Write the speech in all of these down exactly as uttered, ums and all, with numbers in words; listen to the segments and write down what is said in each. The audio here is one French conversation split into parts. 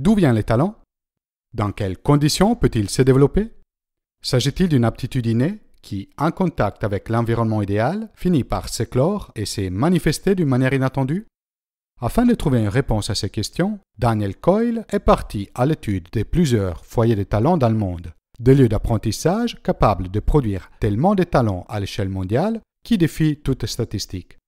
D'où vient le talent? Dans quelles conditions peut-il se développer? S'agit-il d'une aptitude innée qui, en contact avec l'environnement idéal, finit par s'éclore et se manifester d'une manière inattendue? Afin de trouver une réponse à ces questions, Daniel Coyle est parti à l'étude de plusieurs foyers de talents dans le monde, des lieux d'apprentissage capables de produire tellement de talents à l'échelle mondiale qui défient toute statistique.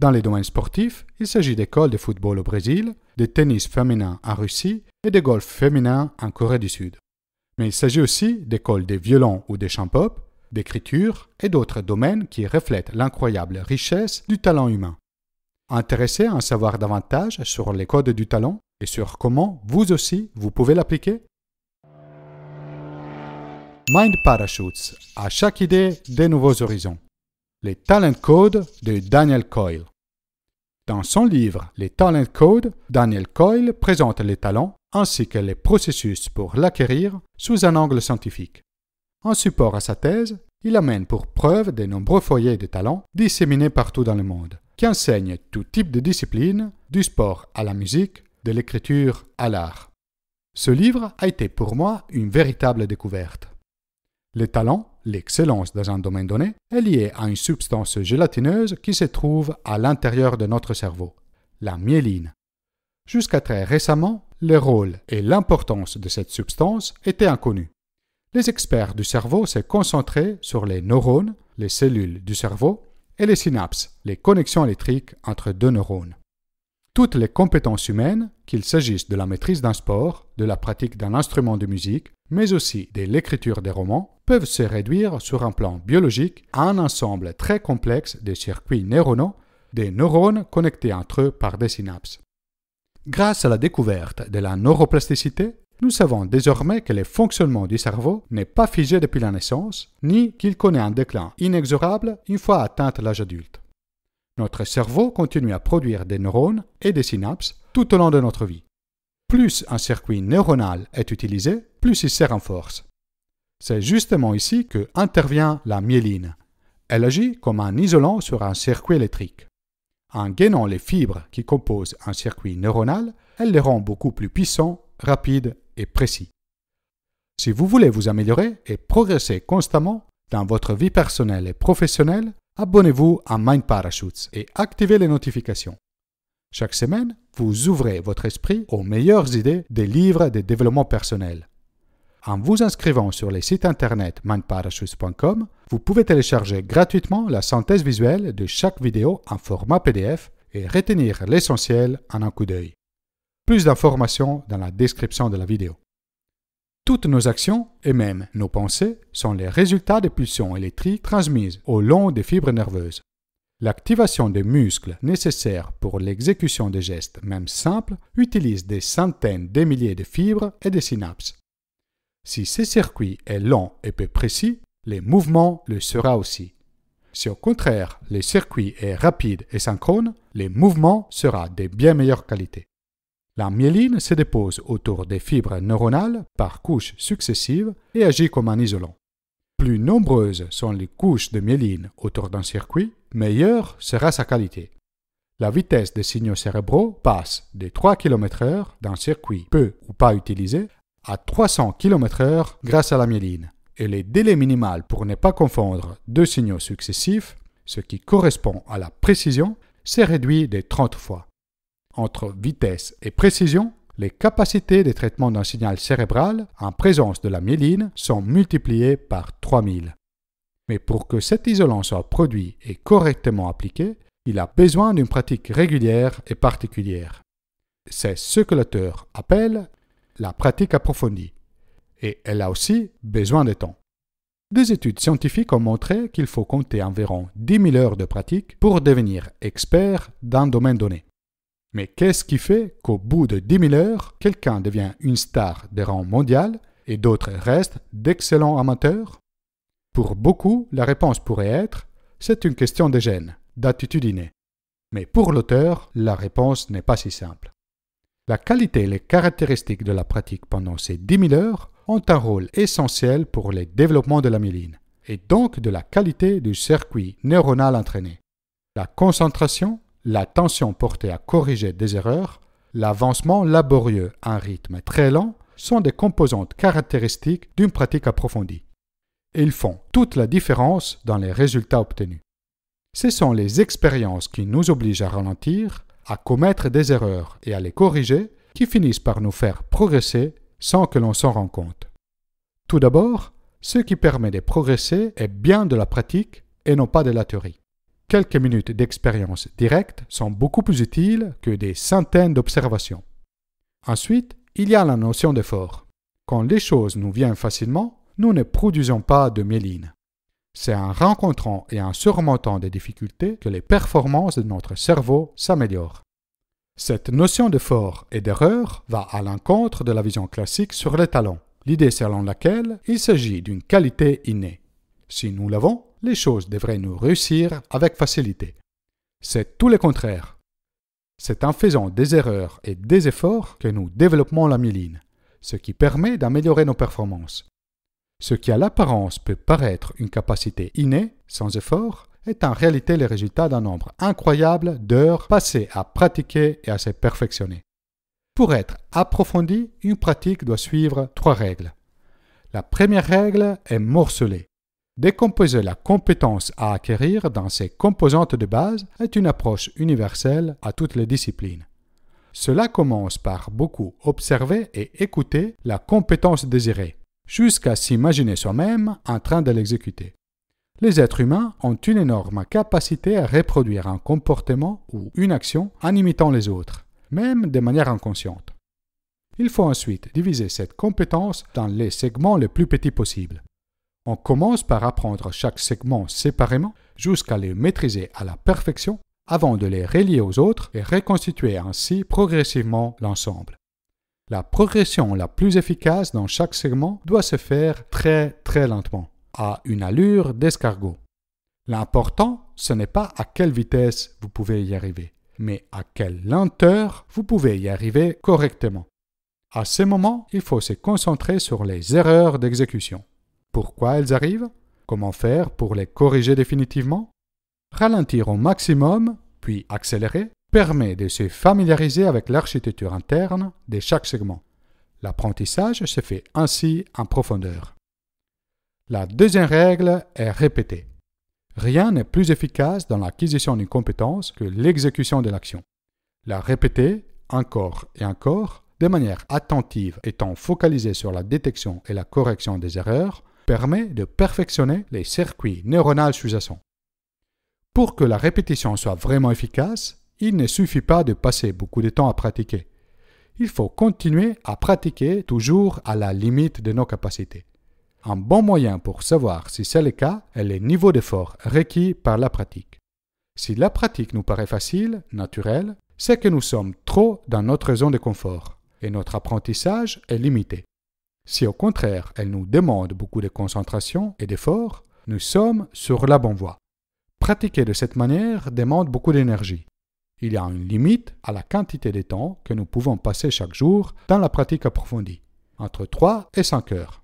Dans les domaines sportifs, il s'agit d'écoles de football au Brésil, de tennis féminin en Russie et de golf féminin en Corée du Sud. Mais il s'agit aussi d'écoles de violon ou de chant-pop, d'écriture et d'autres domaines qui reflètent l'incroyable richesse du talent humain. Intéressé à en savoir davantage sur les codes du talent et sur comment vous aussi vous pouvez l'appliquer? Mind Parachutes, à chaque idée des nouveaux horizons. Le Talent Code de Daniel Coyle. Dans son livre Le Talent Code, Daniel Coyle présente les talents ainsi que les processus pour l'acquérir sous un angle scientifique. En support à sa thèse, il amène pour preuve de nombreux foyers de talents disséminés partout dans le monde, qui enseignent tout type de disciplines, du sport à la musique, de l'écriture à l'art. Ce livre a été pour moi une véritable découverte. Le talent, l'excellence dans un domaine donné, est liée à une substance gélatineuse qui se trouve à l'intérieur de notre cerveau, la myéline. Jusqu'à très récemment, le rôle et l'importance de cette substance étaient inconnus. Les experts du cerveau se concentraient sur les neurones, les cellules du cerveau, et les synapses, les connexions électriques entre deux neurones. Toutes les compétences humaines, qu'il s'agisse de la maîtrise d'un sport, de la pratique d'un instrument de musique, mais aussi de l'écriture des romans, peuvent se réduire sur un plan biologique à un ensemble très complexe de circuits neuronaux, des neurones connectés entre eux par des synapses. Grâce à la découverte de la neuroplasticité, nous savons désormais que le fonctionnement du cerveau n'est pas figé depuis la naissance, ni qu'il connaît un déclin inexorable une fois atteint l'âge adulte. Notre cerveau continue à produire des neurones et des synapses tout au long de notre vie. Plus un circuit neuronal est utilisé, plus il se renforce. C'est justement ici que intervient la myéline. Elle agit comme un isolant sur un circuit électrique. En gainant les fibres qui composent un circuit neuronal, elle les rend beaucoup plus puissants, rapides et précis. Si vous voulez vous améliorer et progresser constamment dans votre vie personnelle et professionnelle, abonnez-vous à Mind Parachutes et activez les notifications. Chaque semaine, vous ouvrez votre esprit aux meilleures idées des livres de développement personnel. En vous inscrivant sur le site internet mind parachutes point com, vous pouvez télécharger gratuitement la synthèse visuelle de chaque vidéo en format P D F et retenir l'essentiel en un coup d'œil. Plus d'informations dans la description de la vidéo. Toutes nos actions, et même nos pensées, sont les résultats des pulsions électriques transmises au long des fibres nerveuses. L'activation des muscles nécessaires pour l'exécution des gestes, même simples, utilise des centaines de milliers de fibres et de synapses. Si ce circuit est lent et peu précis, le mouvement le sera aussi. Si au contraire, le circuit est rapide et synchrone, le mouvement sera de bien meilleure qualité. La myéline se dépose autour des fibres neuronales par couches successives et agit comme un isolant. Plus nombreuses sont les couches de myéline autour d'un circuit, meilleure sera sa qualité. La vitesse des signaux cérébraux passe de trois kilomètres heure d'un circuit peu ou pas utilisé à trois cents kilomètres heure grâce à la myéline, et le délai minimal pour ne pas confondre deux signaux successifs, ce qui correspond à la précision, s'est réduit de trente fois. Entre vitesse et précision, les capacités de traitement d'un signal cérébral en présence de la myéline sont multipliées par trois mille. Mais pour que cet isolant soit produit et correctement appliqué, il a besoin d'une pratique régulière et particulière. C'est ce que l'auteur appelle la pratique approfondie. Et elle a aussi besoin de temps. Des études scientifiques ont montré qu'il faut compter environ dix mille heures de pratique pour devenir expert d'un domaine donné. Mais qu'est-ce qui fait qu'au bout de dix mille heures, quelqu'un devient une star de rang mondial et d'autres restent d'excellents amateurs? Pour beaucoup, la réponse pourrait être « c'est une question de gènes, d'attitude innée ». Mais pour l'auteur, la réponse n'est pas si simple. La qualité et les caractéristiques de la pratique pendant ces dix mille heures ont un rôle essentiel pour le développement de la myéline et donc de la qualité du circuit neuronal entraîné. La concentration, l'attention portée à corriger des erreurs, l'avancement laborieux à un rythme très lent sont des composantes caractéristiques d'une pratique approfondie. Ils font toute la différence dans les résultats obtenus. Ce sont les expériences qui nous obligent à ralentir, à commettre des erreurs et à les corriger, qui finissent par nous faire progresser sans que l'on s'en rende compte. Tout d'abord, ce qui permet de progresser est bien de la pratique et non pas de la théorie. Quelques minutes d'expérience directe sont beaucoup plus utiles que des centaines d'observations. Ensuite, il y a la notion d'effort. Quand les choses nous viennent facilement, nous ne produisons pas de myéline. C'est en rencontrant et en surmontant des difficultés que les performances de notre cerveau s'améliorent. Cette notion d'effort et d'erreur va à l'encontre de la vision classique sur le talent, l'idée selon laquelle il s'agit d'une qualité innée. Si nous l'avons, les choses devraient nous réussir avec facilité. C'est tout le contraire. C'est en faisant des erreurs et des efforts que nous développons la myéline, ce qui permet d'améliorer nos performances. Ce qui à l'apparence peut paraître une capacité innée, sans effort, est en réalité le résultat d'un nombre incroyable d'heures passées à pratiquer et à se perfectionner. Pour être approfondie, une pratique doit suivre trois règles. La première règle est morceler. Décomposer la compétence à acquérir dans ses composantes de base est une approche universelle à toutes les disciplines. Cela commence par beaucoup observer et écouter la compétence désirée, jusqu'à s'imaginer soi-même en train de l'exécuter. Les êtres humains ont une énorme capacité à reproduire un comportement ou une action en imitant les autres, même de manière inconsciente. Il faut ensuite diviser cette compétence dans les segments les plus petits possibles. On commence par apprendre chaque segment séparément jusqu'à les maîtriser à la perfection avant de les relier aux autres et reconstituer ainsi progressivement l'ensemble. La progression la plus efficace dans chaque segment doit se faire très très lentement, à une allure d'escargot. L'important, ce n'est pas à quelle vitesse vous pouvez y arriver, mais à quelle lenteur vous pouvez y arriver correctement. À ce moment, il faut se concentrer sur les erreurs d'exécution. Pourquoi elles arrivent? Comment faire pour les corriger définitivement? Ralentir au maximum, puis accélérer, permet de se familiariser avec l'architecture interne de chaque segment. L'apprentissage se fait ainsi en profondeur. La deuxième règle est répéter. Rien n'est plus efficace dans l'acquisition d'une compétence que l'exécution de l'action. La répéter encore et encore, de manière attentive étant focalisée sur la détection et la correction des erreurs, permet de perfectionner les circuits neuronaux sous-jacents. Pour que la répétition soit vraiment efficace, il ne suffit pas de passer beaucoup de temps à pratiquer. Il faut continuer à pratiquer toujours à la limite de nos capacités. Un bon moyen pour savoir si c'est le cas est le niveau d'effort requis par la pratique. Si la pratique nous paraît facile, naturelle, c'est que nous sommes trop dans notre zone de confort et notre apprentissage est limité. Si au contraire, elle nous demande beaucoup de concentration et d'effort, nous sommes sur la bonne voie. Pratiquer de cette manière demande beaucoup d'énergie. Il y a une limite à la quantité de temps que nous pouvons passer chaque jour dans la pratique approfondie, entre trois et cinq heures.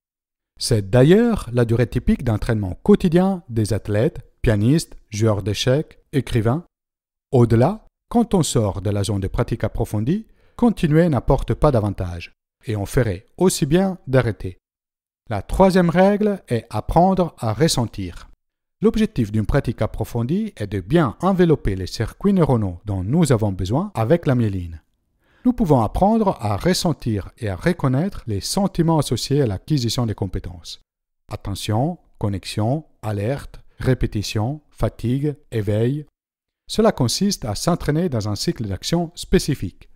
C'est d'ailleurs la durée typique d'entraînement quotidien des athlètes, pianistes, joueurs d'échecs, écrivains. Au-delà, quand on sort de la zone de pratique approfondie, continuer n'apporte pas davantage. Et on ferait aussi bien d'arrêter. La troisième règle est apprendre à ressentir. L'objectif d'une pratique approfondie est de bien envelopper les circuits neuronaux dont nous avons besoin avec la myéline. Nous pouvons apprendre à ressentir et à reconnaître les sentiments associés à l'acquisition des compétences. Attention, connexion, alerte, répétition, fatigue, éveil. Cela consiste à s'entraîner dans un cycle d'action spécifique.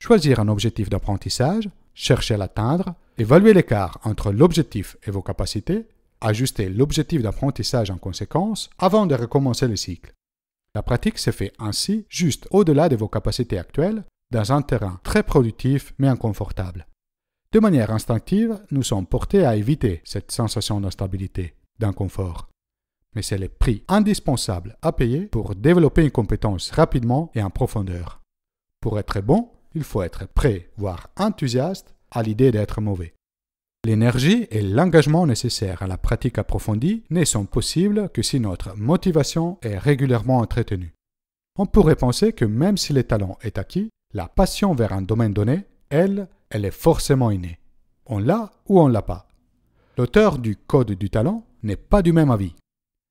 Choisir un objectif d'apprentissage, chercher à l'atteindre, évaluer l'écart entre l'objectif et vos capacités, ajuster l'objectif d'apprentissage en conséquence avant de recommencer le cycle. La pratique se fait ainsi juste au-delà de vos capacités actuelles, dans un terrain très productif mais inconfortable. De manière instinctive, nous sommes portés à éviter cette sensation d'instabilité, d'inconfort. Mais c'est le prix indispensable à payer pour développer une compétence rapidement et en profondeur. Pour être bon, il faut être prêt, voire enthousiaste, à l'idée d'être mauvais. L'énergie et l'engagement nécessaires à la pratique approfondie ne sont possibles que si notre motivation est régulièrement entretenue. On pourrait penser que même si le talent est acquis, La passion vers un domaine donné, elle, elle est forcément innée. On l'a ou on ne l'a pas. L'auteur du Code du talent n'est pas du même avis.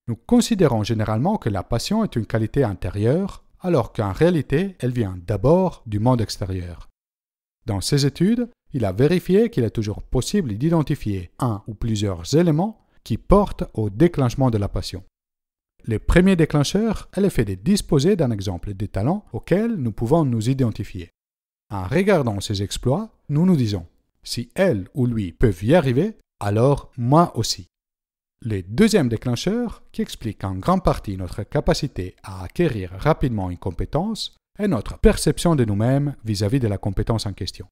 Nous considérons généralement que la passion est une qualité intérieure, alors qu'en réalité, elle vient d'abord du monde extérieur. Dans ses études, il a vérifié qu'il est toujours possible d'identifier un ou plusieurs éléments qui portent au déclenchement de la passion. Le premier déclencheur est le fait de disposer d'un exemple de talent auquel nous pouvons nous identifier. En regardant ses exploits, nous nous disons « si elle ou lui peuvent y arriver, alors moi aussi ». Le deuxième déclencheur, qui explique en grande partie notre capacité à acquérir rapidement une compétence, est notre perception de nous-mêmes vis-à-vis de la compétence en question.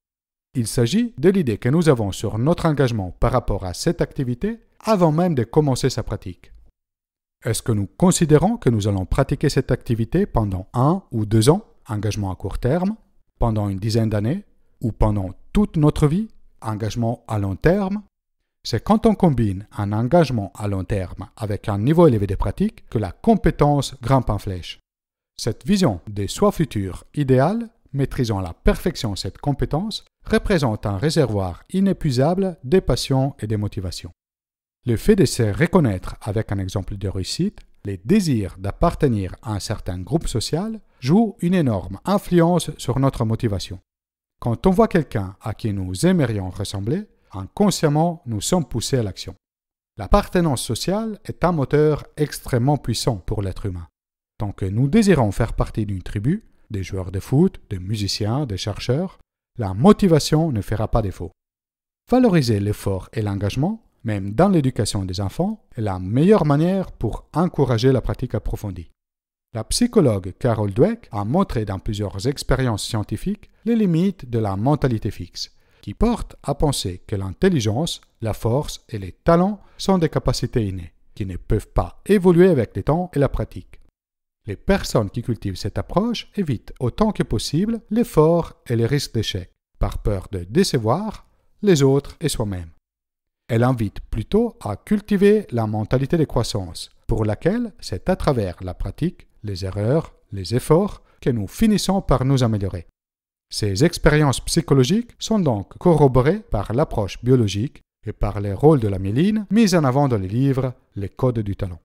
Il s'agit de l'idée que nous avons sur notre engagement par rapport à cette activité avant même de commencer sa pratique. Est-ce que nous considérons que nous allons pratiquer cette activité pendant un ou deux ans, engagement à court terme, pendant une dizaine d'années, ou pendant toute notre vie, engagement à long terme? C'est quand on combine un engagement à long terme avec un niveau élevé de pratique que la compétence grimpe en flèche. Cette vision des soi futurs idéal, maîtrisant à la perfection cette compétence, représente un réservoir inépuisable des passions et des motivations. Le fait de se reconnaître avec un exemple de réussite, les désirs d'appartenir à un certain groupe social, joue une énorme influence sur notre motivation. Quand on voit quelqu'un à qui nous aimerions ressembler, inconsciemment nous sommes poussés à l'action. L'appartenance sociale est un moteur extrêmement puissant pour l'être humain. Tant que nous désirons faire partie d'une tribu, des joueurs de foot, des musiciens, des chercheurs, la motivation ne fera pas défaut. Valoriser l'effort et l'engagement, même dans l'éducation des enfants, est la meilleure manière pour encourager la pratique approfondie. La psychologue Carol Dweck a montré dans plusieurs expériences scientifiques les limites de la mentalité fixe, qui porte à penser que l'intelligence, la force et les talents sont des capacités innées, qui ne peuvent pas évoluer avec le temps et la pratique. Les personnes qui cultivent cette approche évitent autant que possible l'effort et les risques d'échec, par peur de décevoir les autres et soi-même. Elle invite plutôt à cultiver la mentalité de croissance, pour laquelle c'est à travers la pratique, les erreurs, les efforts, que nous finissons par nous améliorer. Ces expériences psychologiques sont donc corroborées par l'approche biologique et par les rôles de la myéline mis en avant dans les livres « Le Code du talent ».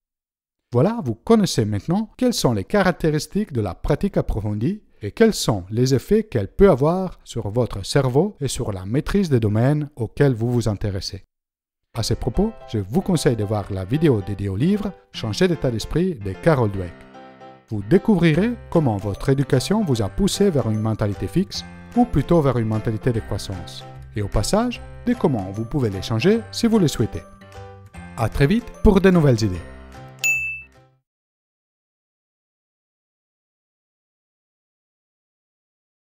Voilà, vous connaissez maintenant quelles sont les caractéristiques de la pratique approfondie et quels sont les effets qu'elle peut avoir sur votre cerveau et sur la maîtrise des domaines auxquels vous vous intéressez. À ce propos, je vous conseille de voir la vidéo dédiée au livre « Changer d'état d'esprit » de Carol Dweck. Vous découvrirez comment votre éducation vous a poussé vers une mentalité fixe ou plutôt vers une mentalité de croissance. Et au passage, de comment vous pouvez les changer si vous le souhaitez. À très vite pour de nouvelles idées.